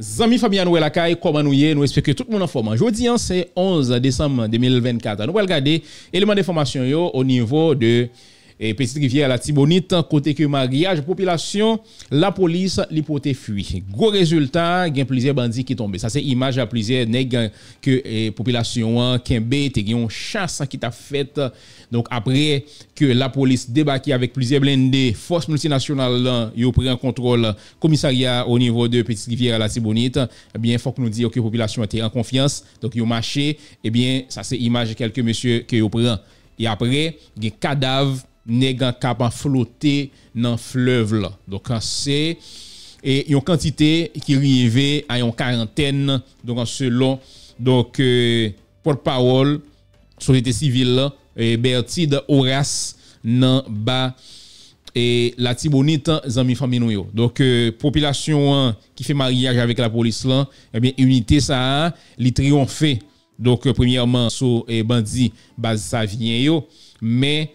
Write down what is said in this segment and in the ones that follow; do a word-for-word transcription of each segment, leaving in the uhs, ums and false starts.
Zamy Fabien, Anouwe Lakay, comment nous y nous espérons que tout le monde en forme. Aujourd'hui, c'est onze décembre deux mille vingt-quatre. Nous allons regarder éléments d'information au niveau de et Petite Rivière de l'Artibonite, côté que mariage, population, la police, l'hypothèse fuit. Gros résultat, il y a plusieurs bandits qui tombent. Ça, c'est image à plusieurs nègres que eh, population, Kembe, te yon chasse qui t'a fait. Donc, après que la police débarqué avec plusieurs blindés, force multinationale, ils ont pris en contrôle commissariat au niveau de Petite Rivière de l'Artibonite, eh bien, il faut que nous disions que la population était en confiance. Donc, ils ont marché. Eh bien, ça, c'est image quelques messieurs qui ont pris. Et après, il y a cadavre. Négan kapan flotté dans fleuve là. Donc c'est et une quantité qui arrivait à une quarantaine donc selon donc euh, porte-parole société civile et Bertide Horace dans bas et l'Artibonite zami famille nou yo. Donc euh, population qui fait mariage avec la police là, eh bien unité ça li triomphe. Donc euh, premièrement sous et bandi base ça vient yo mais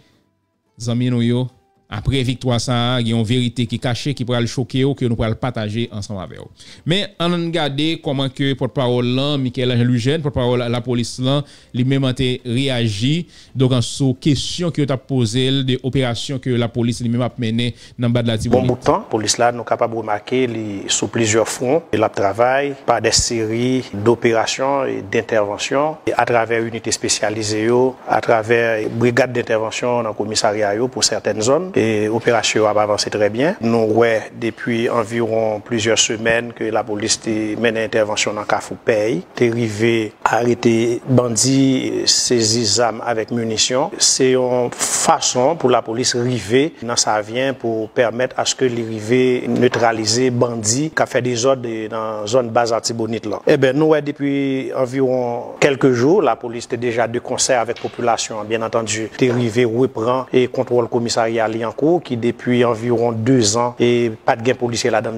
Zami nou yo, après victoire ça, il y a une vérité qui est cachée, qui pourra le choquer, que nous pourrons le partager ensemble avec vous. Mais on a regardé comment que porte-parole là, Michel-Ange Lugène, porte-parole la police là, lui-même a réagi. Donc, en sous question que tu as posée, des opérations que la police lui-même a menées dans le bas de l'Artibonite. Bon bout de temps, la police là, nous sommes capables de remarquer sous plusieurs fronts. Et la travail par des séries d'opérations et d'interventions à travers unités spécialisées, à travers brigades d'intervention dans le commissariat pour certaines zones. Et l'opération a avancé très bien. Nous, ouais, depuis environ plusieurs semaines que la police mène une intervention dans Kafou Pays. Arrivé à arrêter bandits, saisir armes avec munitions. C'est une façon pour la police arriver dans sa vient pour permettre à ce que l'arrivée neutraliser bandits qui a fait des ordres dans la zone base Artibonite. Eh bien, nous, ouais, depuis environ quelques jours, la police était déjà de concert avec la population, bien entendu. Arrivé reprend et contrôle commissariat en cours qui depuis environ deux ans et pas de gain policier là-dedans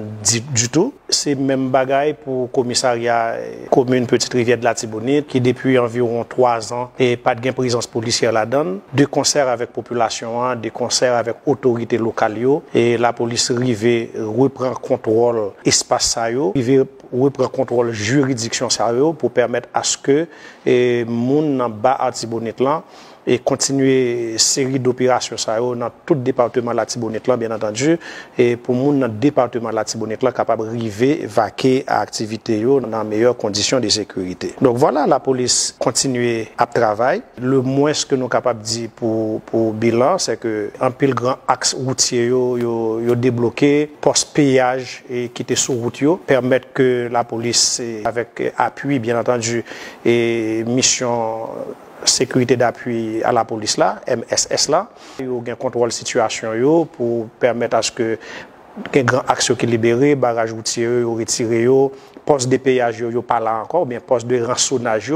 du tout. C'est même bagaille pour commissariat commune Petite Rivière de l'Artibonite qui depuis environ trois ans et pas de gain présence policière là-dedans. De concert avec population, de concert avec autorités locales et la police rive reprend contrôle espace ça yo, rive reprend contrôle juridiction ça yo pour permettre à ce que les gens en bas Artibonite là et continuer une série d'opérations dans tout le département de l'Artibonite, bien entendu, et pour nous, dans le département de l'Artibonite, capable d'arriver, vaquer à l'activité dans de meilleures conditions de sécurité. Donc voilà, la police continue à travailler. Le moins que nous sommes capables de dire pour le bilan, c'est qu'un pile grand axe routier est débloqué, post-péage qui était sur route, permettre que la police, avec appui, bien entendu, et mission sécurité d'appui à la police là, M S S là, il y a un contrôle de situation pour permettre à ce que un grand action qui libéré, barrage routier retiré, poste de péage yo pas là encore, bien poste de rançonnage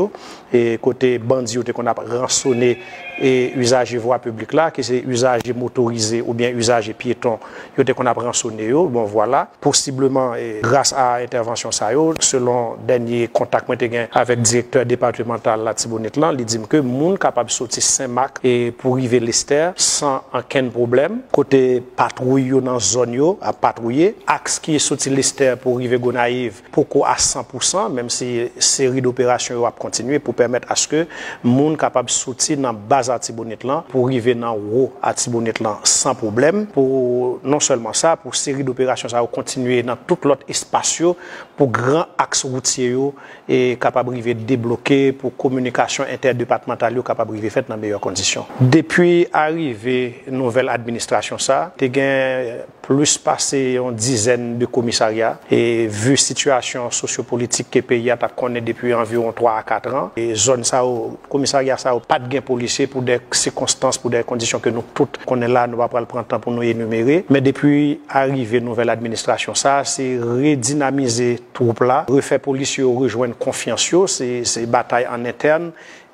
et côté bandit qu'on a rançonné et usage voie publique là, que c'est usage motorisé ou bien usage piéton, qu'on a rançonné yo, bon voilà, possiblement et grâce à intervention ça yo, selon dernier contact que j'ai avec le directeur départemental de l'Artibonite là, il dit que moun capable de sortir Saint-Marc et pour arriver l'Ester sans aucun problème, côté patrouille dans zone yo à patrouiller, axe qui est sorti l'Ester pour arriver Gonaïve, pourquoi à cent pour cent, même si série d'opérations a continué pour permettre à ce que moun capable de sortir dans bas Artibonite là pour arriver dans haut Artibonite là sans problème pour non seulement ça pour série d'opérations ça va continuer dans tout l'autre espace pour grand axe routier et capable arriver débloquer pour communication interdépartementale capable arriver faite dans meilleures conditions. Depuis arrivée nouvelle administration ça, tu gain plus passé une dizaine de commissariats et vu situation sociopolitique que pays a connaît depuis environ trois à quatre ans et zone ça commissariat ça pas de gain policier pour des circonstances, pour des conditions que nous toutes qu'on est là, nous ne pouvons pas prendre le temps pour nous énumérer. Mais depuis l'arrivée de la nouvelle administration, ça, c'est redynamiser tout le plat, refaire policier, rejoindre confiance, c'est bataille en interne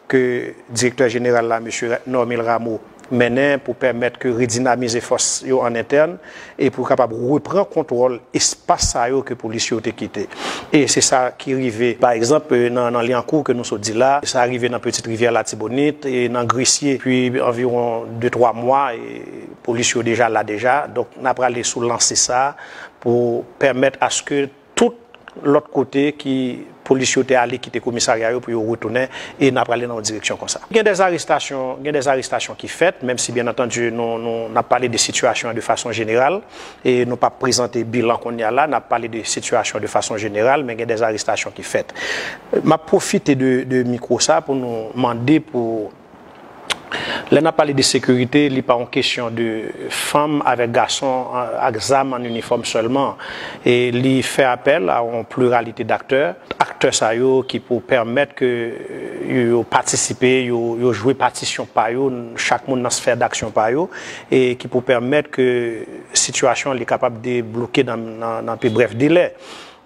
que le directeur général, là, M. Normil Rameau, mène pour permettre que redynamiser force en interne et pour capable reprendre contrôle espace ça que police ont quitté et c'est ça qui arrivé par exemple dans dans Liancourt que nous sommes dit là ça arrivé dans Petite Rivière l'Artibonite et dans Grissier puis environ deux trois mois et police ont déjà là déjà donc n'a pas aller sous lancer ça pour permettre à ce que toute l'autre côté qui police était allé quitter commissariat pour retourner et n'a pas allé dans une direction comme ça. Il y a des arrestations, il y a des arrestations qui faites, même si bien entendu nous nous n'a parlé des situations de façon générale et nous pas présenté bilan qu'on y a là, n'a parlé des situations de façon générale, mais il y a des arrestations qui faites. M'a profité de de micro ça pour nous demander pour là, on a parlé de sécurité, il n'y a pas en question de femmes avec garçons, avec âmes en uniforme seulement. Et il fait appel à une pluralité d'acteurs, acteurs qui pour permettre que ils participent, ils jouent partition par eux, chaque monde dans sphère d'action par eux, et qui pour permettre que la situation est capable de bloquer dans un plus bref délai.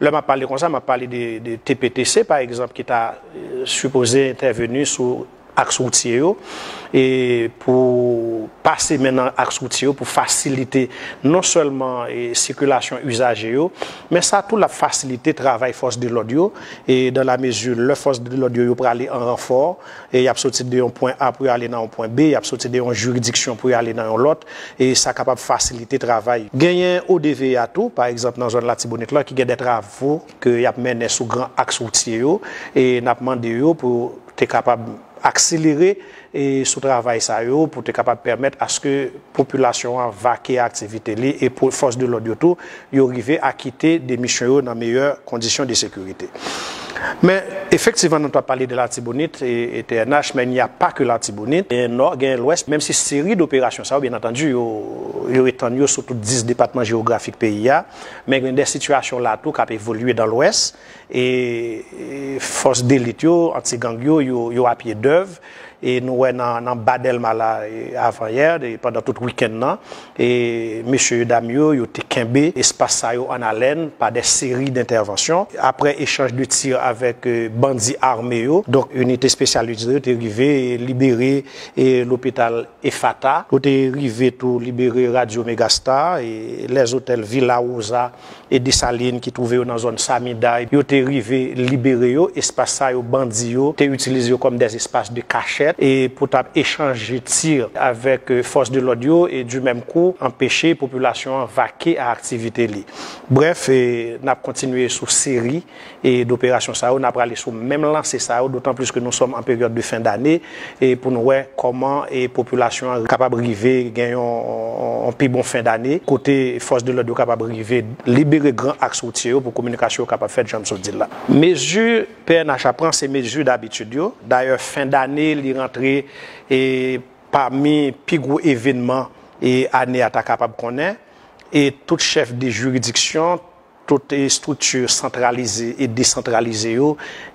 Là, m'a parlé comme ça, m'a parlé de, de T P T C par exemple, qui t'a supposé intervenir sur axe routier et pour passer maintenant axe routier pour faciliter non seulement la circulation usagée, mais ça tout la faciliter travail force de l'audio et dans la mesure le force de l'audio pour aller en renfort et y a sorti de un point A pour aller dans un point B, y a sorti de une juridiction pour aller dans l'autre et ça capable faciliter travail. Gagner O D V à tout par exemple dans la zone Latibonite là qui gagne des travaux que y a mené sous grand axe routier et n'a demandé pour être capable accélérer et sous travail ça yo pour te capable permettre à ce que population a vaquer activité li et pour force de l'ordre tout yo arriver à quitter des missions dans meilleures conditions de sécurité. Mais effectivement nous avons parlé de l'Artibonite et, et T N H, mais il n'y a pas que l'Artibonite, il y a nord, il y a l'ouest, même si série d'opérations ça bien entendu yo yo étendue sur tout dix départements géographiques pays a, mais il y a des situations là tout qui a évolué dans l'ouest et, et force d'élite yo anti-gang yo yo à pied d'œuvre. Et nous sommes dans Badelma avant hier, pendant tout le week-end. Et M. Damio, il était quimbé, espace en haleine, par des séries d'interventions. Après échange de tirs avec euh, bandits armés, donc unité spécialisée, il est arrivé, libéré l'hôpital Efata. Il est arrivé, libéré Radio Megastar, et les hôtels Villa Rosa et Dessalines qui trouvaient dans la zone Samida. Il est arrivé, libéré, espace bandits, il est utilisé comme des espaces de cachette. Et pour échanger tir avec euh, force de l'audio et du même coup empêcher la population vaquer à l'activité. Bref, nous avons continué sur série et d'opérations ça, on a parlé sur même lancer ça, d'autant plus que nous sommes en période de fin d'année et pour nous voir comment la population est capable d'arriver, gagner un plus bon fin d'année. Côté force de l'audio capable d'arriver, libérer grand axe routier pour communication capable de faire, j'aime ce dire là. Mesures P N H apprend ces mesures d'habitude. D'ailleurs, fin d'année, rentrer et parmi les plus gros événements et années à ta capable connaître et tout chef de juridiction, toutes les structures centralisées et décentralisées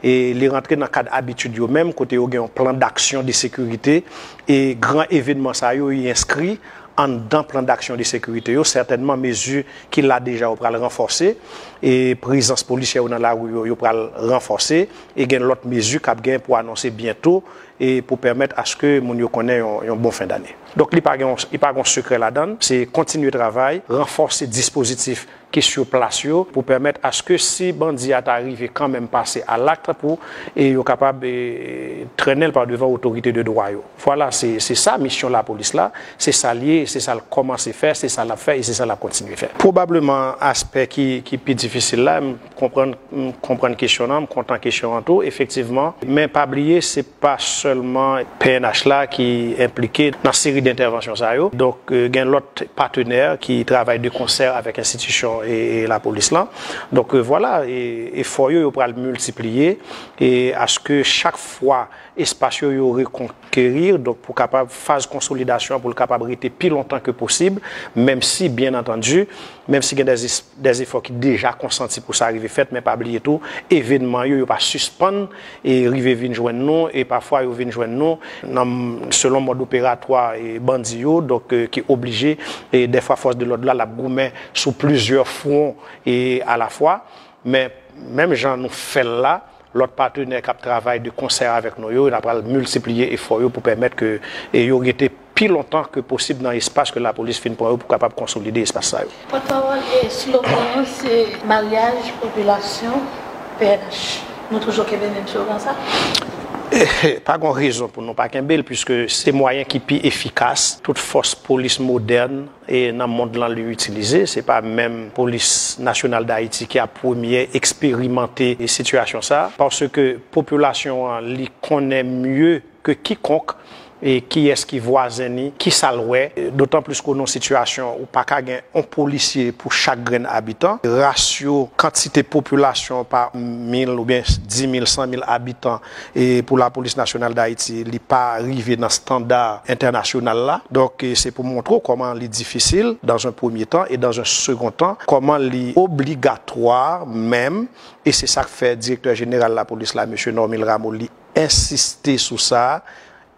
et les rentrer dans le cadre habituel même côté au un plan d'action de sécurité et grand événement ça yo y inscrit en dans plan d'action de sécurité yo certainement mesures qu'il a déjà pour le renforcer et présence policière dans la rue yo pour le renforcer et gain l'autre mesure qu'a gain pour annoncer bientôt et pour permettre à ce que moun yo connaît un bon fin d'année. Donc il pas il pas un secret là-dedans, c'est continuer le travail, renforcer dispositif qui sur place yo pour permettre à ce que si bandit arrive quand même passer à l'acte pour et yo capable de traîner par devant autorité de droit yo. Voilà, c'est c'est ça mission la police là, c'est ça lié, c'est ça comment c'est faire, c'est ça la faire et c'est ça la continuer faire. Probablement aspect qui qui plus difficile là, comprendre comprendre questionnant, content questionnant tout effectivement, mais pas oublier c'est pas seulement P N H là qui est impliqué dans une série d'interventions ça yo. Donc il y a l'autre partenaire qui travaille de concert avec institutions Et, et la police là. Donc euh, voilà, et faut yo pour le multiplier et à ce que chaque fois espace yo reconquérir donc pour capable phase consolidation pour le capable rester plus longtemps que possible même si bien entendu même si il y a des, des efforts qui déjà consentis pour ça arriver fait mais pas oublier tout événement yo, yo pas suspendre et arriver venir joindre nous et parfois yo venir joindre nous dans, selon mode opératoire et bandi yo donc euh, qui obligé et des fois force de l'ordre là la goumer sous plusieurs font et à la fois, mais même gens nous fait là, l'autre partenaire qui travaille de concert avec nous, il a multiplié et faut pour permettre que et yo été plus longtemps que possible dans l'espace que la police finit pour pour capable consolider l'espace ça. Votre parole et slogan c'est mariage population P N H. Nous toujours que même slogan ça. Pas de raison pour nous pas qu'un bel, puisque c'est moyen qui plus efficace. Toute force police moderne et dans le monde là lui utilisé, c'est pas même police nationale d'Haïti qui a premier expérimenté les situations ça, parce que population l'y connaît mieux que quiconque. Et qui est-ce qui voisine, qui salouait, d'autant plus qu'on a une situation où pas qu'un policier pour chaque grain habitant, ratio quantité population par mille ou bien dix mille, cent mille habitants et pour la police nationale d'Haïti, il n'est pas arrivé dans le standard international là. Donc c'est pour montrer comment il est difficile dans un premier temps et dans un second temps, comment il est obligatoire même, et c'est ça que fait le directeur général de la police là, M. Normil Rameau, il insiste sur ça.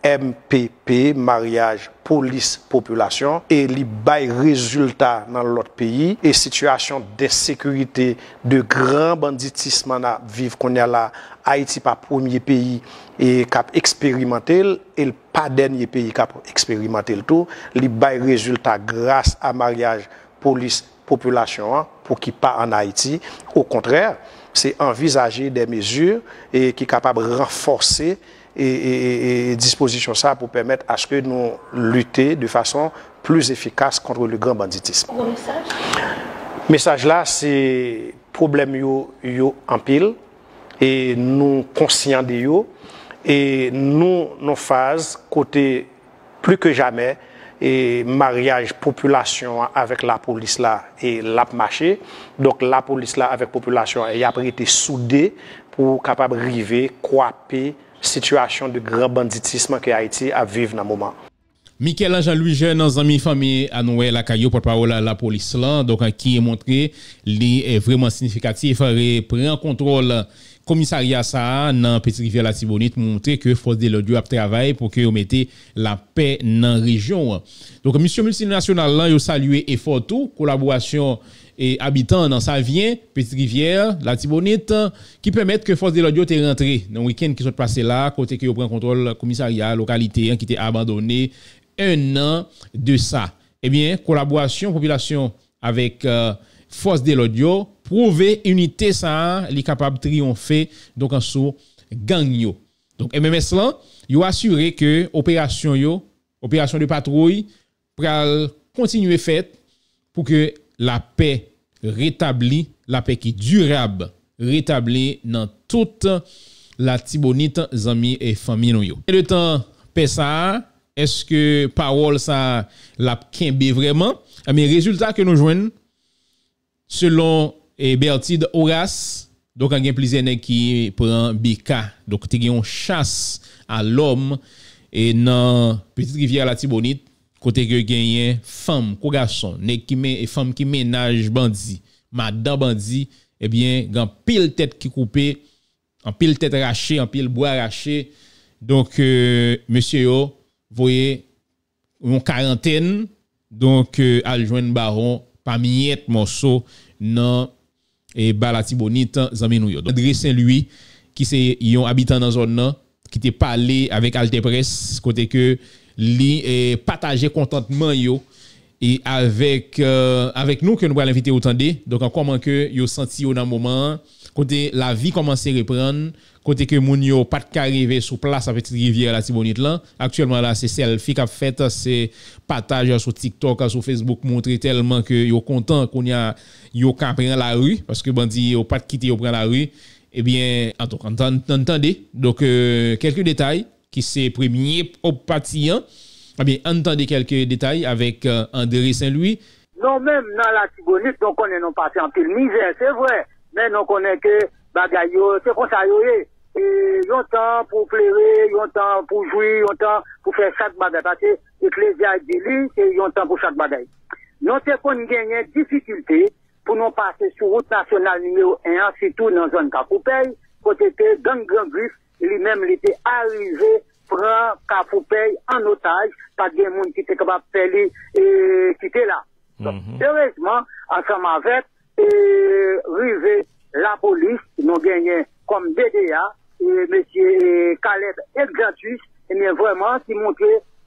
M P P, mariage, police, population, et les bails résultats dans l'autre pays, et situation d'insécurité, de grand banditisme à vivre qu'on a là, Haïti pas premier pays et cap expérimenté, et pas dernier pays cap expérimenté le tout, les bails résultats grâce à mariage, police, population, pour qui pas en Haïti, au contraire, c'est envisager des mesures et qui capable de renforcer Et, et, et disposition ça pour permettre à ce que nous lutter de façon plus efficace contre le grand banditisme. Bon message. Message là, c'est problème yo yo en pile et nous conscients de yo et nous nos phases côté plus que jamais et mariage population avec la police là et l'a marché, donc la police là avec population et a été soudée pour capable arriver croiser situation de grand banditisme que Haïti a vécu dans le moment. Michel-Ange Lugène, dans Zamy Fabien, Anouwe Lakay, porte-parole à la police, là, donc qui est montré, li est vraiment significatif, prend contrôle commissariat ça dans Petite Rivière de l'Artibonite pour montrer que force de l'ordre a travaillé pour que vous mettez la paix dans la région. Donc monsieur multinational là, yo salué effort tout, collaboration et habitants dans sa vient Petite Rivière de l'Artibonite qui permettent que force de l'ordre est rentré dans le week-end qui sont passé là côté que vous prend contrôle commissariat localité qui était abandonné un an de ça. Eh bien collaboration population avec euh, force de l'ordre prouver unité ça li capable triompher donc en sous gang yo. Donc M M S là yo assuré que opération yo opération de patrouille pral continuer faite pour que la paix rétablie, la paix qui durable rétablie dans toute la Tibonite zami et famille yo. Et le temps paix ça est-ce que parole ça la kembe vraiment mais résultat que nous joignent selon et Bertide Horace, donc il y a plusieurs nèg qui prend Bika, donc il y a une chasse à l'homme et dans Petite Rivière de l'Artibonite côté que gagne femme ou garçon nèg qui men, femme qui ménage bandit madame bandit eh bien gan pile tête qui coupé en pile tête raché en pile bois raché donc euh, monsieur yo voyez une quarantaine donc euh, al joindre baron pas miette morceau non et Balatibonite zami nou yo. André Saint-Louis qui c'est yon habitant dans zone nan qui t'est parlé avec Alte Presse côté que li et partager contentement yo et avec euh, avec nous que nous allons inviter au tande donc en comment que yo senti yo dans moment côté la vie commencer reprendre côté que moun yo pas de arriver sur place avec Petite Rivière l'Artibonite là actuellement là c'est selfie qu'a fait c'est partage sur TikTok sur Facebook montrer tellement que yo content qu'on y a yo ka prend la rue parce que bandi yo pas de quitter yo prend la rue et bien entendez donc euh, quelques détails qui c'est premier au patient eh bien entendez quelques détails avec euh, André Saint-Louis. Non même dans l'Artibonite donc on est non passé en pile misère c'est vrai mais non connaît que bagay yo c'est comme ça yo et yon temps pour pleurer yon temps pour jouer yon temps pour faire chaque bagay parce que l'Ecclésia dit lui c'est yon temps pour chaque bagay non c'est qu'on gagne difficulté pour nous passer sur route nationale numéro un surtout dans zone Kapoupey côté que Gang-Gang-Brius lui-même il était arrivé prend Kapoupey en otage pas des monde qui était capable de faire et qui était là donc heureusement ensemble avec et rivé la police, nous gagnons comme D D A, et monsieur Caleb Exatus, et bien vraiment, qui montre,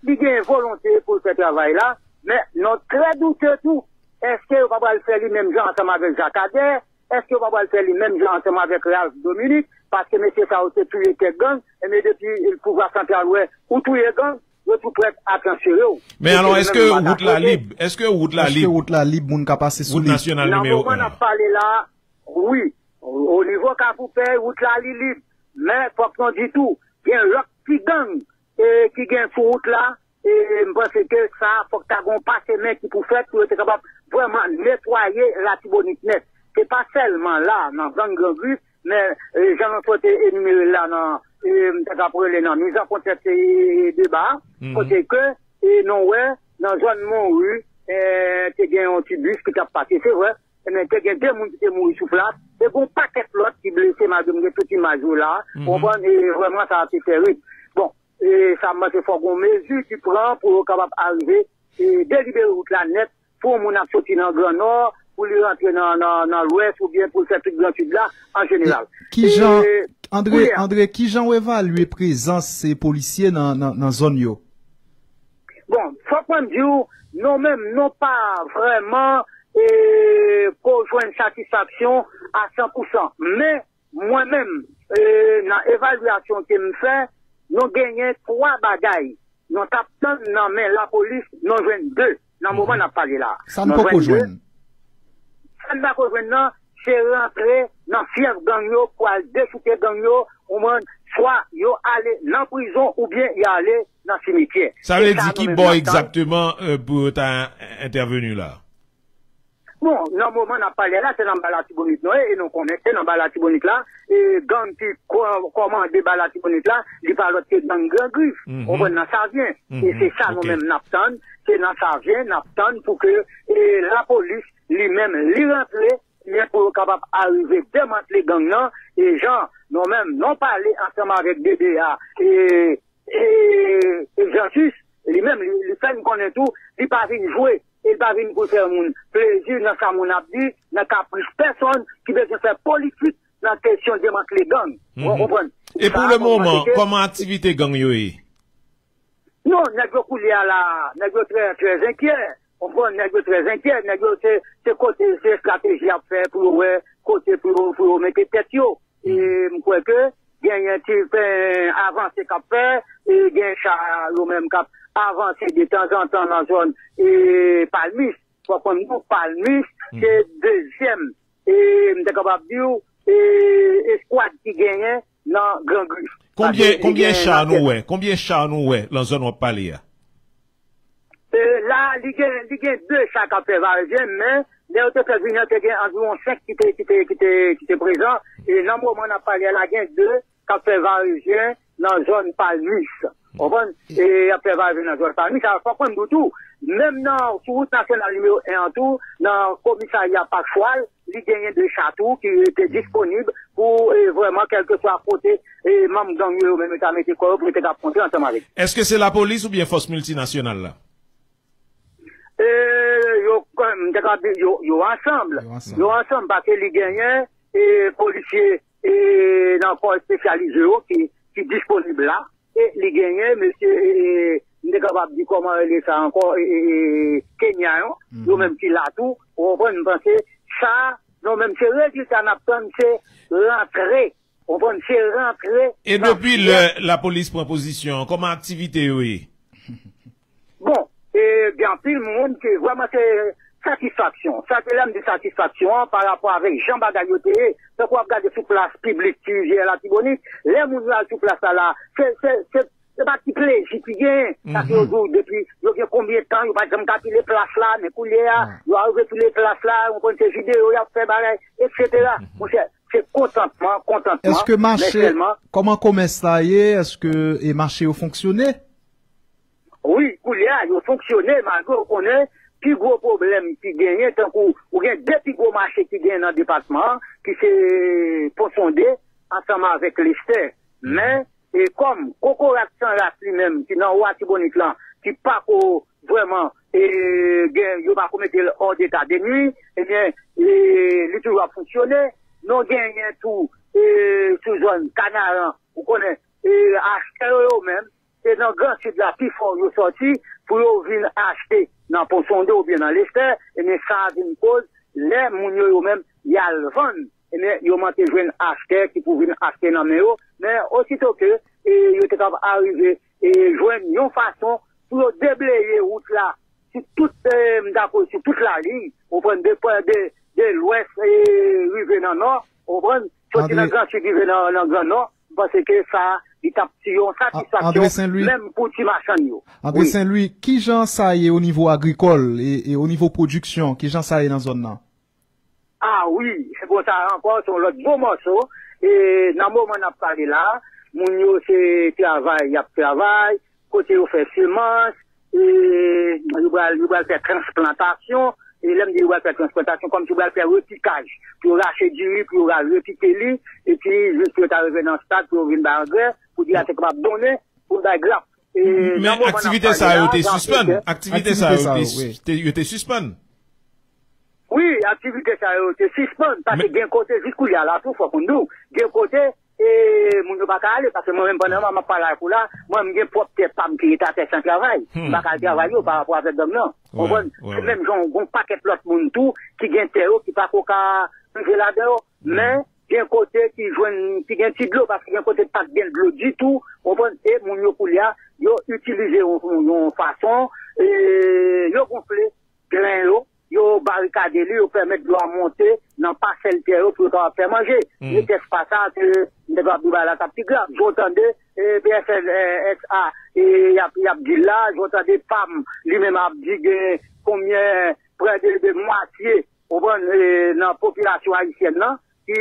qui a une volonté pour ce travail-là, mais notre très douteux tout, est-ce que vous ne pouvez pas le faire lui-même, ensemble avec Jacques Adé, Est-ce que vous va faire les mêmes gens ensemble avec Raoul Dominique? Parce que monsieur ça aussi tous les gangs, et mais depuis le pouvoir central, ouais, ou tous les gangs, vous êtes prêts à transférer. Mais alors, est-ce que route la libre, est-ce que route la libre, est-ce que route la libre, on peut passer sur route nationale numéro un? On a parlé là, oui, au niveau Kapoupé, route la libre, mais faut qu'on dise tout, il y a un lot qui gang, et qui gagne sur route là, et je pense que ça, faut que tu aies passé main qui pour faire, pour être capable vraiment nettoyer l'Artibonite net. C'est pas seulement là, dans Gang-Gang-Brius, mais j'en ai souhaité énumérer là, dans, d'après les noms, nous avons contesté ces débats, côté que, et non, ouais, dans zone Mont-Rue, euh, t'es gagné un petit bus qui t'a passé, c'est vrai, mais t'es gagné deux mouns qui t'es mouru sous place, et bon, pas qu'être l'autre qui blessé, madame, des petits majors là, on va, et vraiment, ça a été terrible. Bon, et ça m'a fait fort qu'on mesure qui prend pour capable arriver, et délibérer route la nette, pour mon sorti dans le Grand Nord, pour lui rentrer dans, dans, dans l'Ouest, ou bien pour cette Grand Sud-là, en général. Qui genre, André, oui, André, qui j'en évalue présence ces policiers dans, dans, dans zone yo? Bon, faut qu'on dise, nous-mêmes, non pas vraiment, et, pour jouer une satisfaction à cent pour cent. Mais, moi-même, euh, dans l'évaluation que me fait, nous gagnons trois bagailles. Nous tapons, non, mais la police, nous jouons deux. Dans le moment, on a parlé là. Ça ne peut pas jouer. Ça ne peut pas jouer. C'est rentrer dans fief gang yo pour aller déchouter gang yo au monde soit yo aller dans prison ou bien y aller dans cimetière. Ça veut dire qui boit exactement euh, pour t'as intervenu là? Bon, dans le moment on a parlé là, c'est dans l'Artibonite là, et nous connaissons dans l'Artibonite là, et gang qui commande l'Artibonite là, il parle de gang Gangrif, on va dans ça vient, et c'est ça nous-mêmes n'attendons, c'est dans ça vient, n'attendons pour que la police lui-même lui rentre. Mais pour capable arriver démanteler gang là et gens non même non parler ensemble avec D D A et et Exatus lui-même lui fait nous connaît tout, il pas venu jouer, il pas venu pour faire mon plaisir dans sa mon abdi, dans caprice personne qui veut faire politique dans la question démanteler gang. Vous comprenez? Et pour le moment, comment activité gang yo est? Non, n'ego coulier là, n'ego très très inquiet. On prend négocier très inquiet, négocier c'est côté c'est stratégie à faire pour ouais côté pour pour mettre tête yo et me crois que gagne un petit peu avancer cap faire et gagne ça le même cap avancer de temps en temps dans zone et Palmis pour prendre nous Palmis c'est deuxième et me capable dire et squad qui gagne dans Gangrif. Combien combien char nous ouais combien char nous ouais dans zone on parler? Euh, là, il y a deux chaque affaire varien, mais les autres présidents, il y a environ cinq qui étaient, qui étaient, qui étaient, qui étaient présents. Et dans le moment où on a parlé, il y a deux affaires varien dans la zone Palmis. On va, et affaires varien dans la zone Palmis, ça va pas prendre du tout. Même dans, sur route nationale numéro un en tout, dans le commissariat Pachoal, il y a deux châteaux qui étaient disponibles pour eh, vraiment, quel que soit à côté, et même dans le même état météo, pour être affronté ensemble avec. Est-ce que c'est la police ou bien force multinationale, là? Euh, yo, yo, yo ensemble. Yo ensemble, parce que les gagnants, et policiers, et dans le corps spécialisé, qui, qui disponible là. Et les gagnants, monsieur, et, n'est capable de comment aller ça encore, et, Kenya, nous même qui l'a tout, on va nous penser, ça, nous même c'est résultat, c'est rentrer. On va nous faire rentrer. Et depuis le, la police prend position, comment activité, oui? Bon. Et bien, puis, le monde, c'est vraiment, c'est satisfaction. Ça, c'est l'âme de satisfaction par rapport avec Jean Bagayoté. C'est quoi, regarder sous place publique, tu viens à l'Artibonite. Les mouvements là, sous place là, c'est, c'est, c'est, c'est pas qui plaisir, qui vient. Ça fait aujourd'hui, depuis, il y a combien de temps, il va dire, qu'il les places là, mais couler là, il va arriver tous les places là, on prend ces vidéos, il va faire pareil, et cetera. Mon cher, c'est contentement, contentement. Est-ce que marché, comment commence ça y est? Est-ce que, et marché a fonctionné? Oui, Koulia, ils ont fonctionné, malgré qu'on ait plus gros problème qui gagne, tant qu'on a deux plus gros marchés qui gagnent dans le département, qui s'est posondé ensemble avec les stères. Mais, et comme Kokorak sans race lui-même, qui n'a pas de bonite là, qui pas vraiment, et il va commettre hors d'état de nuit, eh bien, il toujours fonctionné, non gagnent tout, et sous zone Canaran, vous connaissez, et acheter eux-mêmes. C'est dans le grand sud de la plus forte sortie pour venir acheter dans le Poissondeau ou bien dans l'Esther, et mais ça a une cause, les mounions eux-mêmes il y a le vendre. Et bien, il y a un acheteur qui pouvait acheter dans le monde. Mais aussitôt que, il était capable d'arriver et joindre une façon pour déblayer route là, sur toute, euh, sur toute la ligne, on prend des points de, de l'ouest et river dans le nord, on prend, sortir dans le grand sud, river dans le grand nord, parce que ça, il tape sur satisfaction, même pour les marchands. André Saint-Louis, qui j'en saille au niveau agricole et, et au niveau production, qui j'en saille dans la zone là? Ah oui, c'est pour ça encore, sur l'autre beau morceau, et dans le moment où on a parlé là, mon yo c'est travail, il y a travail, côté on fait semence, et il va faire transplantation, et là, il va faire transplantation comme tu vas faire repiquage, pour racheter du riz, pour repiquer lui, et puis juste pour arriver dans le stade, pour venir dans le pour dire à ce qu'on va donner, pour la grappe. Mais activité ça a été suspendue, activité ça a été suspendue. Oui, activité ça a été suspendue, parce que d'un côté, jusqu'où il y a la tour, faut qu'on nous, d'un côté, et mon ne pas aller parce que moi-même pendant moi pas là pour là moi j'ai propre tête pas me qui est à faire sans travail pas à travailler par rapport avec dom non on même gens on paquet l'autre monde tout qui gagne terre qui pas coca manger là-dedans mais d'un côté qui joine qui gagne petit de l'eau parce que d'un côté pas bien de l'eau du tout on prend et mon yo pour là yo utiliser une façon et yo gonfler plein l'eau yo barricadé lui, yo permettre de leur monter dans parcelle terre pour leur faire manger. Les tests passants que ne va pas la petite grave. J'entendais et P F L S A et y a dit là, j'entendais P A M lui-même a dit combien près de moitié on prend dans population haïtienne là qui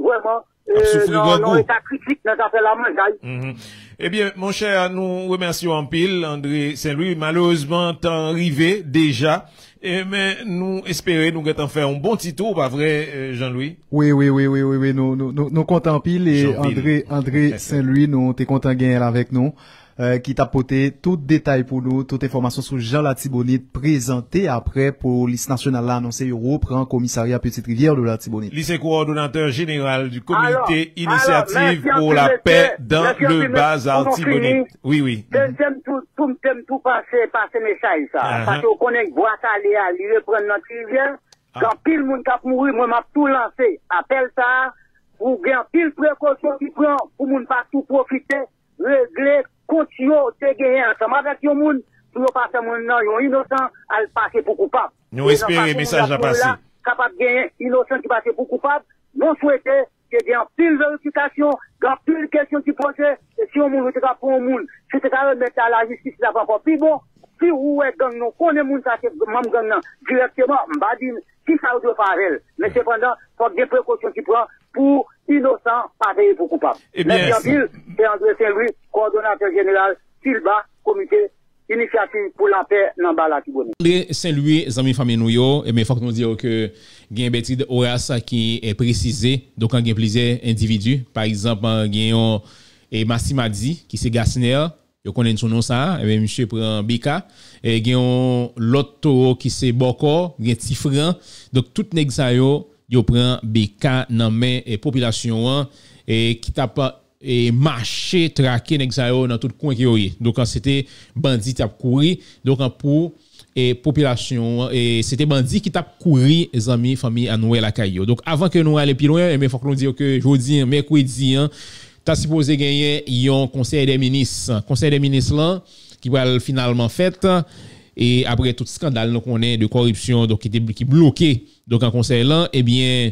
vraiment non état critique dans affaire la mangeaille. Eh bien, mon cher, nous remercions en pile André Saint-Louis. Malheureusement, temps arrivé déjà. Eh, mais nous espérons, nous allons faire un bon petit tour, pas vrai, Jean-Louis? Oui, oui, oui, oui, oui, oui, nous, nous, nous, nous comptons pile et André, André Saint-Louis, nous, t'es content de gagner avec nous, euh, qui t'a porté tout détail pour nous, toute information sur Jean l'Artibonite présenté après police nationale là, annoncé Europe, prend commissariat Petite Rivière de l'Artibonite. Lycée coordonnateur général du comité alors, initiative alors, pour la paix dans le bas Artibonite. Oui, oui. Deuxième tour, tout me thème, tout passer, passer message, ça. Parce qu'on connaît boîte à l'air, lui reprendre notre rivière. Quand pile moun kap mouri, moi m'a tout lancé. Appelle ça, pour gagner pile précaution qui prend, pour moun pas tout profiter, régler, continuer, te gagner ensemble avec yon moun, pour pas passer moun nan, yon innocent, à le passer pour coupable. Nous espérons message à passer. Capable de gagner innocent qui passe pour coupable, nous souhaitons qu'il y ait pile vérification, pile question qui posait, et si on moun, c'est qu'à prendre moun, c'est qu'à remettre à la justice là encore plus bon. Si vous êtes gang, nous connaissons les gens qui sont gang directement, je ne vais pas dire si ça vous parle. Mais cependant, il faut des précautions qui prennent pour innocents, pas payer pour coupables. Eh bien, c'est André Saint-Louis, coordonnateur général, Silva, comité, initiative pour la paix dans l'Artibonite. André Saint-Louis, Zamy Fabien, il faut que nous disions que il y a Bertide Horace qui est précisé, donc il y a plusieurs individus. Par exemple, il y a Massimadi qui est Gassner. Yo connaît son nom ça et bien monsieur prend Bika et gagne l'autre taureau qui c'est Boko gagne Tifran donc tout nèg ça yo yo prend Bika nan main et population et qui t'a pas et marché traquer nèg ça yo dans tout coin qui yo donc c'était bandit qui t'a couru donc pour et population et c'était bandit qui t'a couru les amis famille Anouwe Lakay donc avant que nous aller plus loin et bien faut que nous dire que jeudi mercredi t'as supposé gagner yon conseil des ministres. Conseil des ministres là, qui va finalement fait, et après tout scandale nous connaît de corruption, donc qui était bloqué, donc un conseil là, eh bien,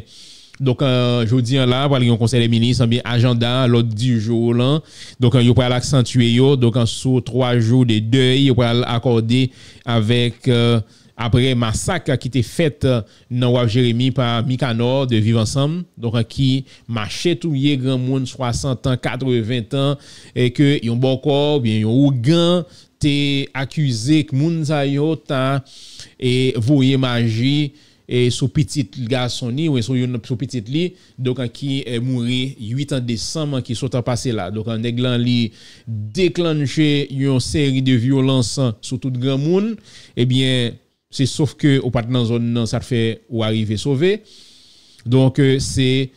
donc, euh, je dis là, par le conseil des ministres, bien, agenda, l'autre du jour là, donc, il va l'accentuer yo, donc, sous trois jours de deuil, il va l'accorder avec, euh, après massacre qui était fait dans Wap Jérémy par Mikanor de Vivre Ensemble, donc qui marchait tout les grand monde soixante ans, quatre-vingts ans, et que yon bon corps, bien yon ougan, t'es accusé que moun zayo ta et voye magie et sous petite garçon ni ou sous sou petite li donc qui est mouri huit en décembre qui sont passé là donc en néglan li déclenché une série de violences sur tout grand monde et bien c'est sauf que au parti dans zone non ça fait ou arriver sauver donc c'est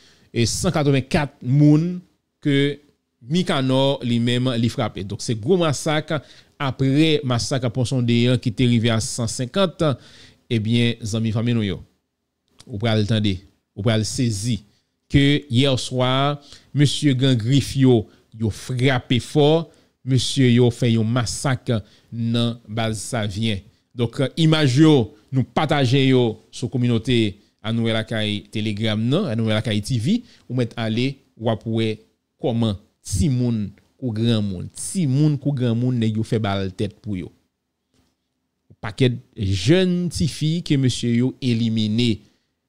cent quatre-vingt-quatre moun que Mikanor lui-même li frappé donc c'est gros massacre après massacre Ponson de qui était arrivé à cent cinquante eh bien zami famille nous yo ou pral tande ou pral saisi que hier soir monsieur Gangrif yo yo frappé fort, monsieur yo fait un massacre dans base Savien. Donc image yo nous partager yo sur communauté ANOUWE LAKAY Telegram non, ANOUWE LAKAY T V ou met aller ou après comment ti moun kou grand moun, ti moun kou grand moun nèg yo fait bal tête pour yo. Paquet jeune ti fille que monsieur yo éliminé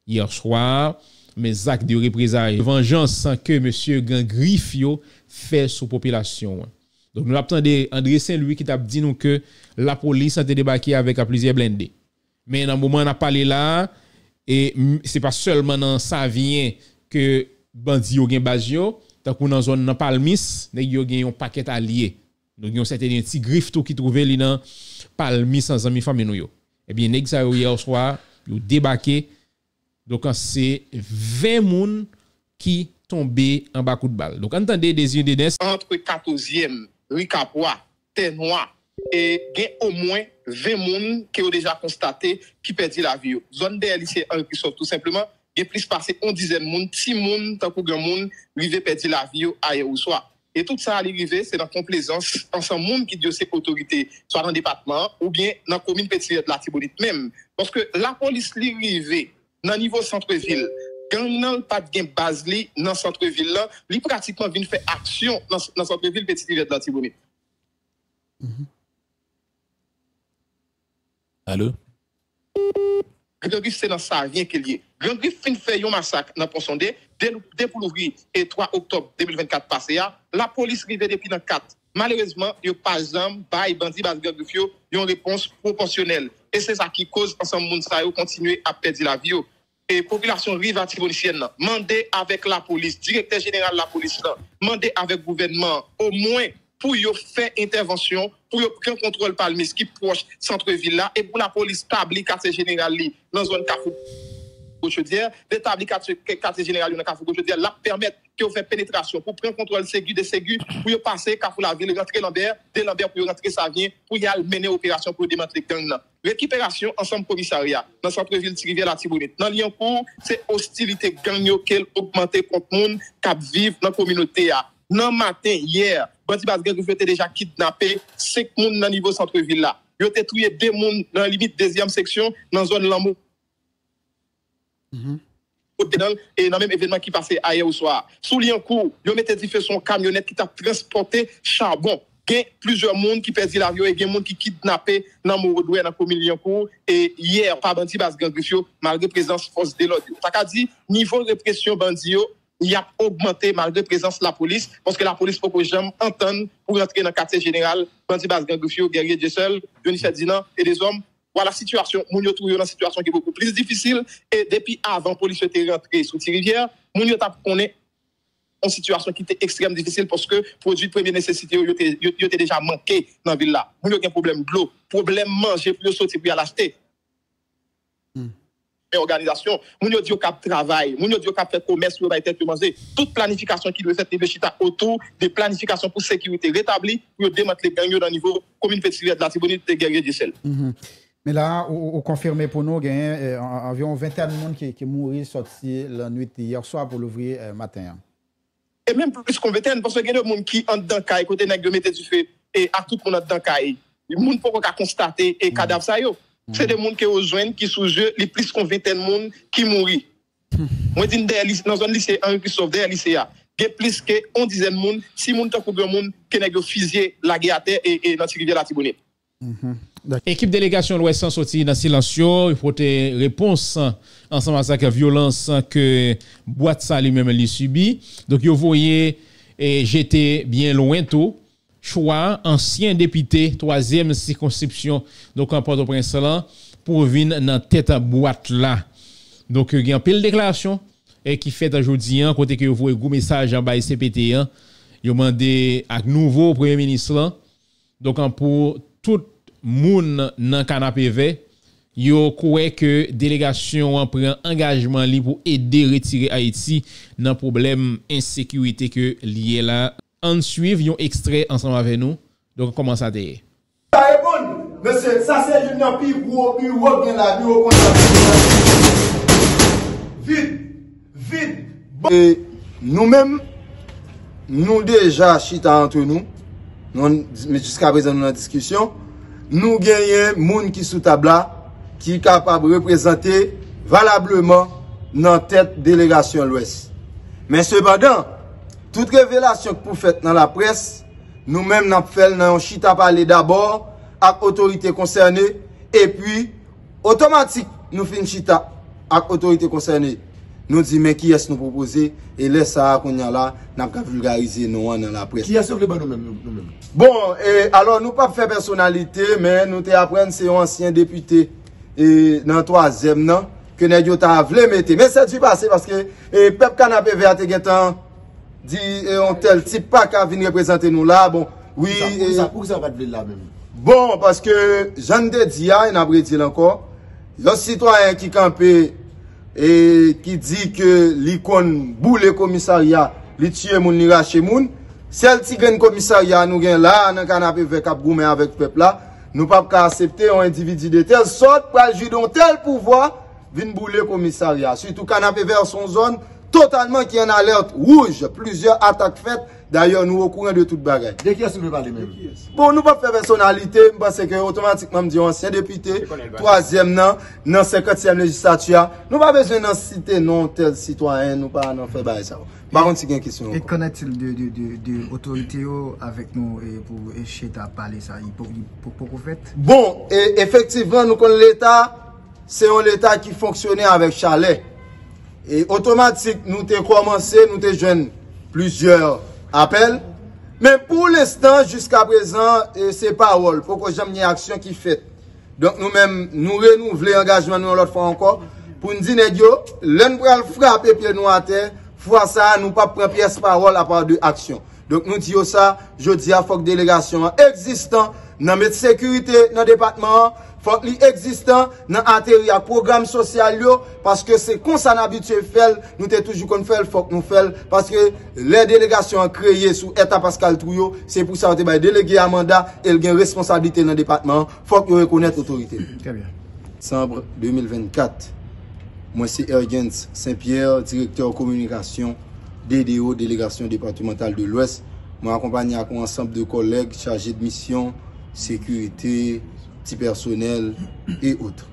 hier soir, mais acte de représailles, vengeance sans que monsieur Gangrif yo fait sous population. Donc nous attendons André Saint-Louis qui t'a dit nous que la police a été débarquée avec plusieurs blindés. Mais dans le moment où on a parlé là, et c'est pas seulement dans Savien que bandi yo gen base yo, tant qu'on dans zone dans Palmis, nèg yo gen yon paquet allié. Donc yon certain petit griffe tout qui trouvait li dans Palmis sans amis famille nou yo. Eh bien nèg sa yo hier soir, yo débarqué. Donc c'est vingt moun qui tombé en bas coup de balle. Donc entendez des yeux de des entre quatorzième Ricapois, Terre-Noire et gen au moins vingt moun qui ont déjà constaté qui perdu la vie. Zone des lycées un qui sont tout simplement et plus passé on dizaine moun, ti moun tant que grand moun rivé perdu la vie hier au soir. Et tout ça à l'arrivée, c'est dans complaisance ensemble monde qui Dieu ses autorités soit dans le département ou bien dans la commune Petite Rivière de l'Artibonite même parce que la police li rivé dans niveau centre-ville gang nan pas de gen base li dans centre-ville là, li pratiquement vinn faire action dans dans centre-ville Petite Rivière de l'Artibonite. Mm-hmm. Allô? Gangrif c'est dans Savien qu'il y est. Gangrif fin fait un massacre dans Ponsonde dès pour l'ouvrir et trois octobre deux mille vingt-quatre passé a, la police rive depuis dans quatre. Malheureusement, yo pas jambe bay bandi base Gangrif yo une réponse proportionnelle et c'est ça qui cause ensemble moun sa yo continuer à perdre la vie yo. Et population rive artibonitienne mandé avec la police, directeur général de la police là, mandé avec gouvernement au moins pour yo faire intervention, pour yo prendre contrôle par le M I S qui proche centre-ville là et pour la police établir quartier général li dans zone Kafou Gauchodière, d'établir quartier général dans Kafou Gauchodière, la permettre que yo fait pénétration pour prendre contrôle sécu de sécu pour yo passer Kafou la ville rentrer Lambert, de Lambert pour yo rentrer Savien pour y aller mener opération pour démanteler gang là. Récupération ensemble commissariat dans centre-ville Rivière Artibonite. Dans Lyoncourt, c'est hostilité gang yo qu'elle augmenter contre monde cap vivre dans communauté a. Dans matin hier bandi base Gangrif était déjà kidnappé cinq moun dans niveau centre-ville là. Yo té tué deux moun dans limite deuxième section dans zone Lamou. Mhm. Et dans même événement qui passait hier au soir. Sous Lyoncourt, yo mettait di feu son camionnette qui t'a transporté charbon. Gen plusieurs monde qui perdi la vie et gen monde qui kidnappé dans Morodoué dans commune Lyoncourt et hier par bandi base Gangrif malgré présence force de l'ordre. Ça qu'a dit niveau répression bandi yo il a augmenté malgré présence de la police parce que la police faut que j'aime entendre pour rentrer dans le quartier général bandi base Gangrifio guerrier Dieu seul Denis Ferdinand et des hommes voilà situation moun yo trouvé dans situation qui est beaucoup plus difficile et depuis avant police était rentrée sur Petite Rivière moun yo t'a connait en situation qui était extrêmement difficile parce que produits de première nécessité yo était déjà manqué dans ville là moun yo gen problème de l'eau problème manger pour sortir pour l'acheter organisation, moun yo di yo k'ap travail, moun yo di yo k'ap fait commerce yo bay tête manger. Toute planification qui doit être réfléchie autour des planifications pour sécurité rétablie pour démanteler gang yo dans niveau commune Petite Rivière de l'Artibonite de guerrier du sel. Mm-hmm. Mais là, on confirme pour nous gain environ vingtaine de monde qui qui mourir sorti la nuit hier soir pour l'ouvrier euh, matin. Et même plus qu'on vingtaine parce que gain de monde qui en dedans caille côté nèg yo mettait du feu et à tout pour en dedans caille. Monde pour qu'on constater et cadavre ça yo. Mm. C'est des monde qui aux jeunes qui sous jeu les plus qu'on vingtaine monde qui mourir. Moi dit dans zone lycée un qui sauve derrière lycée a. Gè plus que on dizaine monde, si monde tant que monde qui nèg fusillé la guerre à terre et dans Petite Rivière de l'Artibonite. Équipe délégation l'Ouest sans sorti dans silencieux, il faut une réponse ensemble à ça que violence que boîte ça lui-même lui subit. Donc yo voyez et j'étais bien loin tout. Choix ancien député troisième circonscription donc en Port-au-Prince là pour venir dans tête boîte là donc il y a pile déclaration et qui fait aujourd'hui en côté que vous voyez gros message en bas C P T hein yo mandé à nouveau premier ministre là donc pour tout monde dans canapé vert yo croit que délégation prend engagement li pour aider retirer Haïti dans problème insécurité que lié là. On suit un extrait ensemble avec nous. Donc, comment ça te est? Ça répond, monsieur, ça c'est une pire pour la vie au point de vite, vite. Et nous-mêmes, nous déjà chita entre nous, nous jusqu'à présent nous en discussion, nous gagnons moun qui sous table là, qui est capable de représenter valablement notre tête délégation l'Ouest. Mais cependant, toute révélation que vous faites dans la presse, nous-mêmes nous faisons un chita parler d'abord avec l'autorité concernée, et puis automatique nous faisons chita avec l'autorité concernée. Nous disons, mais qui est-ce nous proposer? Et laisse ça qu'on a là, nous avons vulgarisé nous dans la presse. Qui est-ce que nous faisons nous-mêmes? Bon, et alors nous ne pas faire personnalité, mais nous te apprenons c'est un ancien député et dans le troisième an que nous avons voulu mettre. Mais c'est du passé parce que le peuple canapé vert a dit un tel type pas qu'à venir représenter nous là. Bon, oui. Pourquoi ça va te là même? Bon, parce que j'en ai dit, il n'a pas dit encore, les citoyens qui campaient et qui dit que l'icône boule commissariat, li tue moun, li rache moun, celle qui gagne commissariat, nous gagne là, dans le canapé avec le peuple là, nous pas accepter un individu de telle sorte pour agir dans tel pouvoir, vin boule commissariat. Surtout canapé vers son zone, totalement qui est en alerte rouge, plusieurs attaques faites, d'ailleurs nous au courant de toute bagarre. De qui est-ce que nous parlons même? Bon, nous pas faire personnalité, parce que automatiquement me dit ancien député, troisième nan, dans cinquantième législature, nous pas besoin d'en citer non tel citoyen, nous pas en faire bagarre ça. Par contre, c'est une question. Et qu'en est-il de de l'autorité avec nous pour échouer à parler ça, pour vous faites? Bon, et effectivement nous connaissons l'État, c'est un État qui fonctionnait avec Chalet. Et automatique, nous avons commencé, nous avons joué plusieurs appels. Mais pour l'instant, jusqu'à présent, c'est parole. Faut que j'aime une action qui fait. Donc nous-mêmes, nous renouvelons l'engagement nous l'autre fois encore. Pour nous dire, l'un pour frapper pied nous à terre, fois ça, nous ne pas prendre pièce parole à part de action. Donc nous disons ça, je dis à faut que délégation existant, dans la sécurité, dans le département, faut que l'existant, dans l'intérieur, programme social, parce que c'est comme ça nous habitué faire, nous t'es toujours qu'on fait, faut que nous fassions, parce que les délégations créées sous État Pascal Trouillot, c'est pour ça que délégué à mandat, et il y a une responsabilité dans le département, faut que reconnaître l'autorité. Très bien. Décembre deux mille vingt-quatre, moi c'est Ergens Saint-Pierre, directeur communication, D D O, délégation départementale de l'Ouest. Moi accompagné à un ensemble de collègues chargés de mission, sécurité, petit personnel et autres.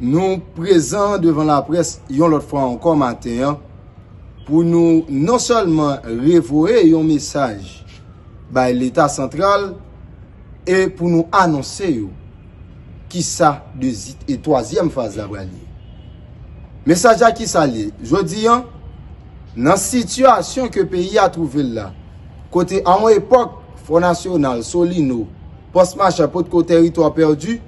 Nous présents devant la presse, yon l'autre fois encore matin, pour nous non seulement révoquer un message par l'État central et pour nous annoncer qui ça deuxième et troisième phase la bralée. Message à qui ça lié? Je dis, dans la situation que le pays a trouvé là, côté à une époque, Front National, Solino, Post-Marche, Pot-Côte, Territoire Perdu,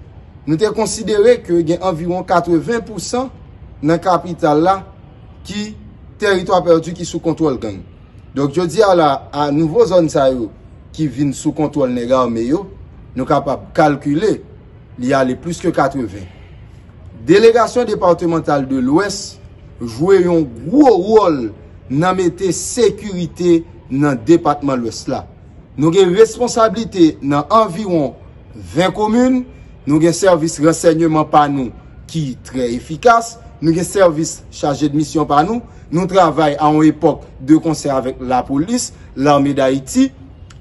nous avons considéré qu'il y a environ quatre-vingts pour cent dans la capitale là, qui territoire perdu, qui sous contrôle gang. Donc je dis à la à nouveau zone qui vient sous contrôle nègre armé, nous sommes capables de calculer, il y a plus que quatre-vingts. Délégation départementale de l'Ouest joue un gros rôle dans la sécurité dans le département de l'Ouest. Nous avons une responsabilité dans environ vingt communes. Nous avons un service renseignement par nous qui est très efficace. Nous avons un service chargé de mission par nous. Nous travaillons à une époque de concert avec la police, l'armée d'Haïti.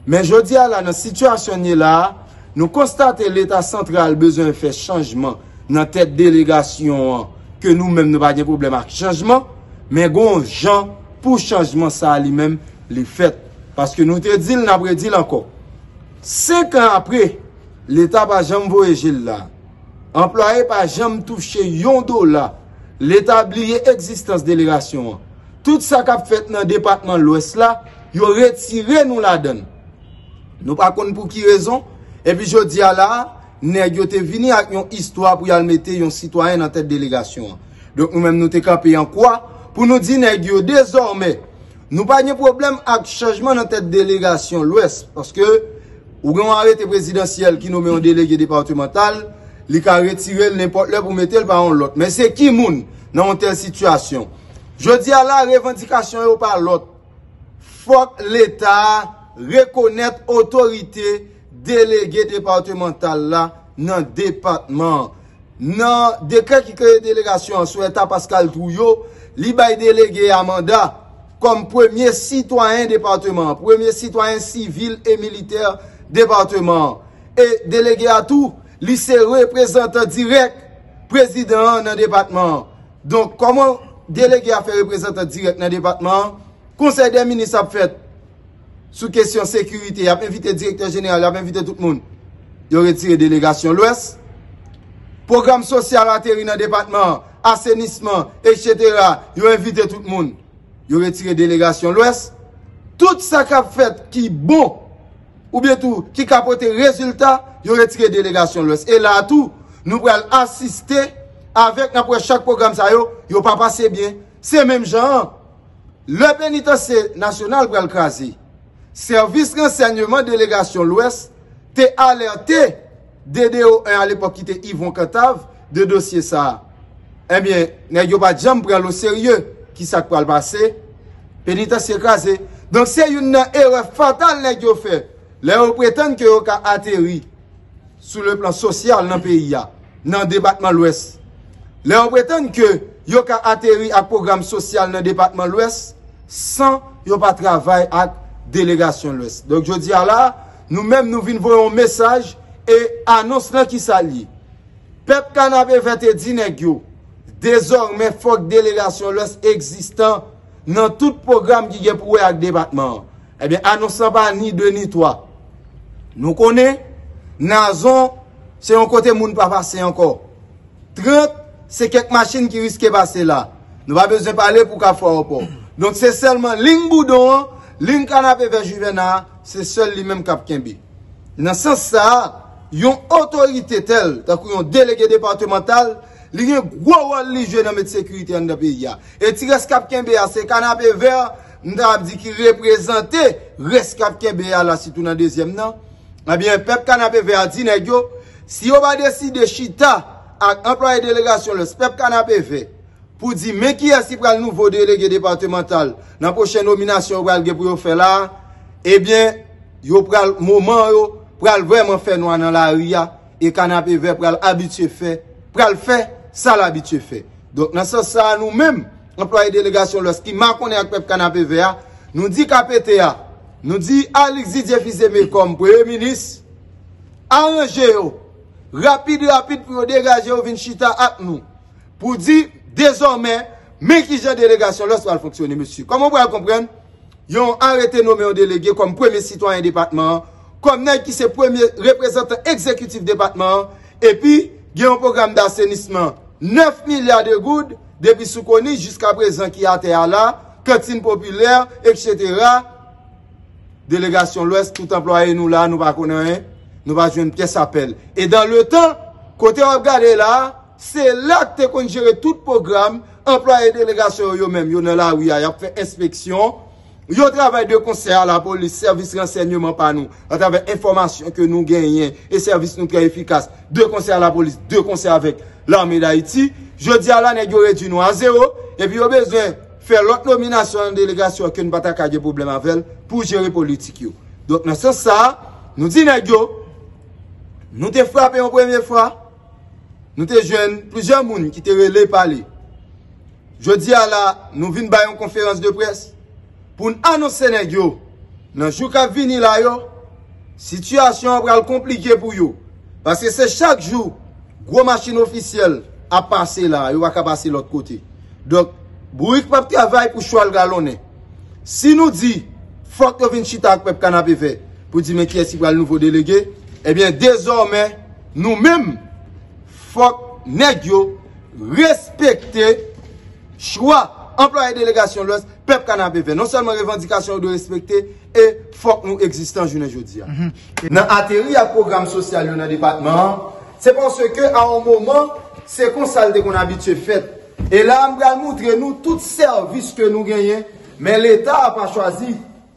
Mais je dis à la, dans la situation là, nous constatons que l'État central a besoin de faire changement dans cette délégation que nous-mêmes n'avons pas de problème avec changement. Mais bon, gens pour changement, ça lui-même, les fêtes. Parce que nous te disons, nous avons dit encore. Cinq ans après, l'État n'a jamais voyagé là. Employé n'a jamais touché un dollar. L'État a oublié l'existence de délégation. Tout ça qu'a fait dans le département de l'Ouest là, il a retiré nous la donne. Nous ne savons pas pour qui raison. Et puis je dis à la, nous sommes venus avec une histoire pour mettre un citoyen dans cette délégation. Donc nous-mêmes, nous sommes campés en quoi? Pour nous dire, nous désormais, nous n'avons pas de problème avec le changement dans cette délégation l'Ouest. Parce que, ou avons arrêté présidentiel qui nomme un délégué départemental, il a retiré n'importe quoi pour mettre le par l'autre. Mais c'est qui moun dans une telle situation? Je dis à la revendication par l'autre. Faut que l'État reconnaisse l'autorité déléguée départementale là dans le département. Dans le décret qui crée la délégation sous l'État Pascal Trouillot, li bay délégué à mandat comme premier citoyen département, premier citoyen civil et militaire département. Et délégué à tout, li se représentant direct, président dans le département. Donc, comment délégué à faire représentant direct dans le département? Conseil des ministres a fait, sous question sécurité, il a invité le directeur général, il a invité tout le monde. Il a retiré la délégation l'Ouest. Programme social atterri dans le département, assainissement, et cetera. Il a invité tout le monde. Il a retiré la délégation l'Ouest. Tout ça qui a fait qui est bon, ou bien tout, qui a apporté résultat, il a retiré la délégation l'Ouest. Et là, tout, nous allons assister avec, après chaque programme, ça il n'a pas passé bien. C'est même genre. Le pénitencier national pour le craser. Service renseignement délégation l'Ouest, t'es alerté D D O un à l'époque qui était Yvon Katav de dossier ça. Eh bien, n'est-ce pas jamais prendre au sérieux qui ça pour le passer? Pénitencier crasé. Donc c'est une erreur fatale n'est-ce pas fait. Les gens prétendent que vous avez atterri sur le plan social dans le pays, dans le département l'Ouest. Les gens prétendent que vous avez atterri à programme social dans le département l'Ouest sans vous pas travail à délégation l'Ouest. Donc je dis à là, nous-mêmes nous venons voir un message et annonce là qui s'allie. Peuple canapé vingt dîner désormais faut que délégation l'Ouest existant dans tout programme qui est pour avec département. Eh bien annonce pas ni deux ni trois. Nous connaissons Nazon c'est un côté moun pas passer encore. trente c'est quelques machines qui risquent de passer là. Nous pas besoin de parler pour qu'à fort report. Donc c'est seulement ligne boudon Lin canapé vers Juvena, c'est seul lui-même qui a Kembe. Dans ce sens, il y a une autorité telle, un délégué départemental, il y a un gros rôle qui joue dans la sécurité dans le pays. Et si Rescap Kembe, c'est canapé vert, nous avons dit qu'il représentait Rescap Kembe là, si tout dans le deuxième nom. Eh bien, le peuple canapé vert dit, si on va décider Chita, avec employé de délégation, le peuple canapé vert, pour dire, mais qui est-ce qui prend le nouveau délégué départemental dans la prochaine nomination pour faire là? Eh bien, vous prend le moment, vous vraiment faire noir dans la ria et canapé vert, vous habitué fait, vous fait, ça l'habitué fait. Donc, dans ce sens, nous-mêmes, employés de délégation, lorsqu'ils marquent avec le canapé vert, nous dit K P T A, nous dit Alexis Djefizeme comme premier ministre, arrangez-vous, rapide, rapide, pour dégager, vous venez chita avec nous, pour dire, désormais, mais qui j'ai délégation, l'os va fonctionner, monsieur. Comment vous pouvez comprendre? Ils ont arrêté nommé un délégué comme premier citoyen département, comme nèg qui c'est premier représentant exécutif département, et puis, il y a un programme d'assainissement. neuf milliards de gouttes, depuis Soukoni jusqu'à présent, qui a été là, cantine populaire, et cetera. Délégation l'Ouest, tout employé nous là, nous ne connaissons pas, nous ne jouer une pièce à pelle. Et dans le temps, côté regardez là, c'est là que tu as géré tout programme, emploi et délégation eux-mêmes. Ils sont là où ils ont fait inspection. Ils ont travaillé de conseil à la police, service renseignement par nous, à travers information que nous gagnons et service nous très efficace. Deux conseils à la police, deux conseils avec l'armée d'Haïti. Je dis à la négociation du noir à zéro. Et puis, ils ont besoin de faire l'autre nomination en délégation qui ne va pas de problème avec elle pour gérer la politique. Donc, dans ce sens, nous disons, nous te frappons une première fois. Nous te jeunes, plusieurs personnes qui te relèvent parler. Je dis à la, nous venons à une conférence de presse pour nous annoncer les gens. Dans le jour qui vient là, la situation va être compliquée pour vous. Parce que c'est chaque jour, gros machine officielle à passer là, vous va passer de l'autre côté. Donc, bruit pas travail pour choisir le galonnet. Si nous disons, faut que nous chita avec le canapé vert pour dire, mais qui est-ce qui va le nouveau délégué? Eh bien, désormais, nous-mêmes, faut négio respecter choix employé délégation l'Ouest peuple canapé non seulement revendication de respecter et faut nous existons journée aujourd'hui. Dans atterri à programme social dans le département, c'est parce que à un moment c'est qu'on s'alde qu'on habitué fait et là on va montrer nous tout service que nous gagnons mais l'état a pas choisi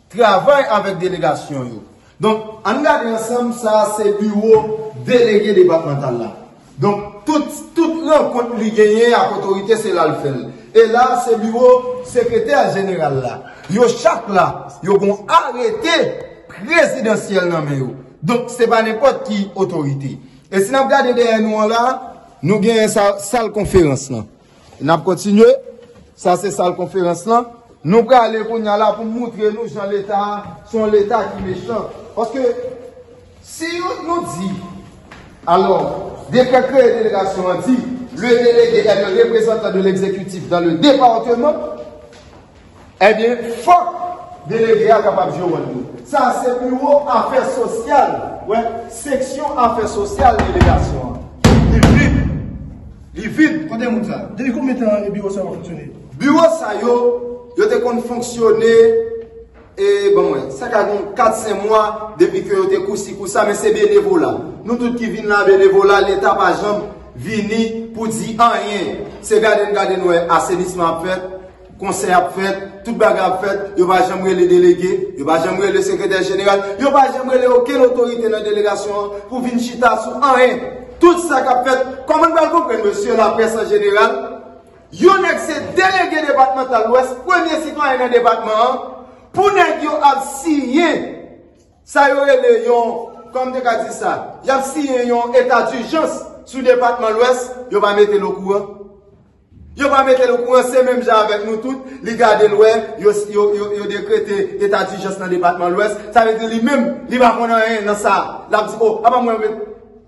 travail avec délégation yo. Donc en regardant ensemble ça c'est bureau délégué départemental là. Donc, toute, toute rencontre qui gagne à l'autorité, c'est là le fait. Et là, c'est le bureau secrétaire général là. Yo chaque là, yo gon arrêté présidentiel nan men yo. Donc, c'est pas n'importe qui autorité. Et si nous regardons derrière nous là, nous gagnons une salle conférence là. Nous continuons. Ça, c'est ça, la conférence là. Nous allons aller pour nous montrer nous, gens l'État, son l'État qui est méchant. Parce que si on nous dit, alors, dès que la délégation a dit, le délégué est le représentant de l'exécutif dans le département, eh bien, faut que le délégué soit capable de jouer. Ça, c'est le bureau affaires sociales. Ouais, section affaires sociales, délégation. Il vide. Il vide. Quand est-ce que ça? Depuis combien de temps le bureau ça va fonctionner? Bureau ça, yo, yo te kon fonctionner, et bon, ouais, ça fait quatre à cinq mois depuis que yo te koussi koussi ça, mais c'est bénévolat. Nous tous qui venons là, bénévolat, l'État par exemple, vini pour dire rien. C'est garder, garder, nous, assainissement fait, conseil à fait, tout bagarre fait, yo va jamais les délégués, yo va jamais le secrétaire général, yo va jamais aucune autorité dans la délégation pour venir chita sur rien. Tout ça qu'a fait, comment vous comprenez, monsieur la presse en général? Yon est c'est délégué départemental l'Ouest, premier citoyen dans le département, pour ne pas signer, ça y est, comme tu as dit ça, y a signé un état d'urgence sur le département l'Ouest, yon va mettre le courant. Yon va mettre le courant, c'est même gens avec nous tous, les gars de l'Ouest, yon décrété état d'urgence dans le département l'Ouest, ça veut dire lui-même, il va prendre rien dans ça, la dit, oh, avant moi,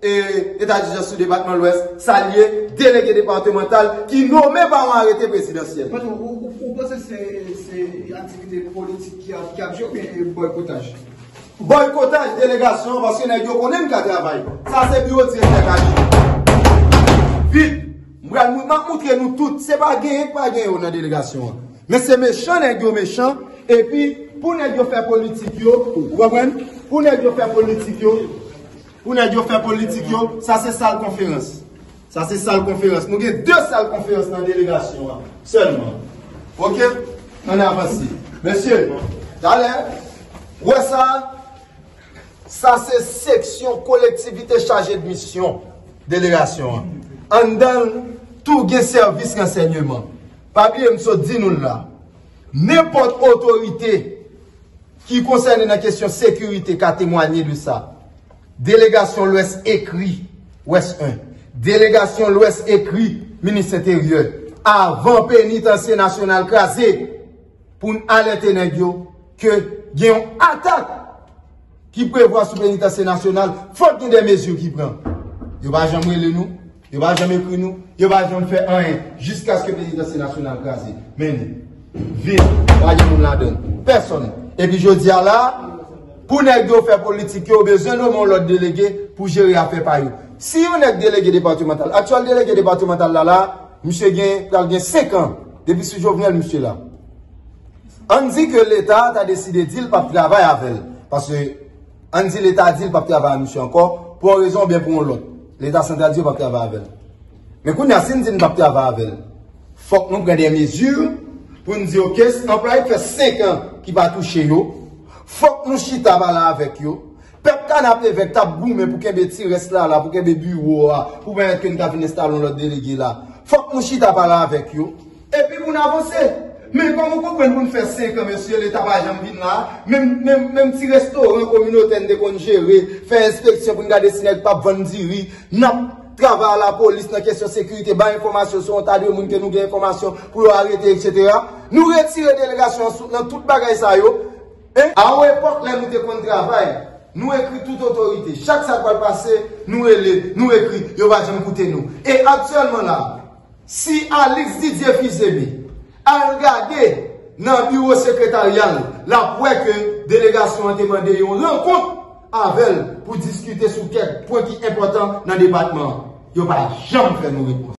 et état d'urgence sur le département l'Ouest, s'allier, délégué départemental, qui nommé par un arrêté présidentiel. Vous pensez que c'est l'activité politique qui a joué le boycottage? Boycottage, délégation, parce que nous connaissons le travail. Ça, c'est le bureau de secrétaire. Vite, nous allons montrer nous tous, ce n'est pas gagné, pas gagné dans la délégation. Mais c'est méchant, les méchants, et puis, pour nous faire politique, vous comprenez? Pour nous faire politique, pour nous faire politique, ça c'est ça la conférence. Ça c'est ça la conférence. Nous avons deux salles conférences dans la délégation. Seulement. Ok? On a avancé. Monsieur, allez. Ouais ça. Ça c'est section collectivité chargée de mission. Délégation. En dans tout les services renseignement. Papi m'so dit nous là. N'importe autorité qui concerne la question sécurité qui a témoigné de ça. Délégation l'Ouest écrit, Ouest un. Délégation l'Ouest écrit, ministre intérieur. Avant pénitencier national crasé, pour alerter Negio que il y a une attaque qui prévoit sur pénitencier national. Faut qu'il y ait des mesures qui prennent. Il ne va jamais le nous, il ne va jamais prendre nous, il ne va jamais faire rien jusqu'à ce que pénitencier national crasé. Mais, vite, il n'y a personne. Et puis je dis à la. Pour nous faire politique, nous avons besoin de l'autre délégué pour gérer l'affaire par eux. Si on est délégué départemental, actuel délégué départemental là, là, monsieur gagne cinq ans, depuis ce journal, monsieur là. On dit que l'État a décidé de ne pas travailler avec elle. Parce que, on dit l'État a dit de ne pas travailler avec monsieur encore, pour une raison ou bien pour l'autre. L'État central dit de ne pas travailler avec elle. Mais quand on a dit de ne pas travailler avec elle, il faut que nous prenions des mesures pour nous dire, ok, cet employé fait cinq ans qui va toucher eux. Faut que nous chita là avec eux. Peuple canapé avec ta boum pour qu'elle tire reste là là pour qu'elle bureau pour mettre que nous avons installé notre délégué là. Faut que nous chita là avec eux. Et puis pour nous avancer. Mais comment comprenez pour nous faire cinq ans monsieur l'État va jamais venir là, même même même petit restaurant communautaire de qu'on gérer, faire inspection pour regarder si n'est pas vendre riz. Non, travail à la police dans question sécurité, ba information sur un tas de monde que nous gagne information pour arrêter et cetera. Nous retirer délégation dans toute bagaille ça yo. Et à une époque, là, nous avons un travail, nous écrit toute autorité. Chaque sac va passer, nous écrit, nous écrit, il va jamais coûter nous. Et actuellement, là, si Alexis Djefizeme a regardé dans le bureau secrétarial, là, pour que la délégation a demandé une rencontre avec elle pour discuter sur quelques points qui sont importants dans le département, il va jamais faire nos réponses.